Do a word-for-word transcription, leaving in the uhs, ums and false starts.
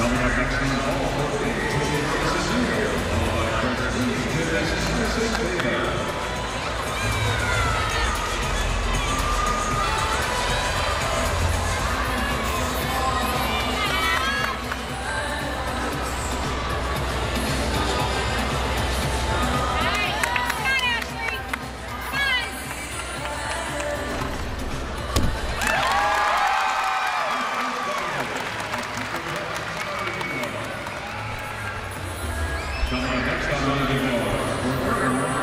Coming up next on Monday Night.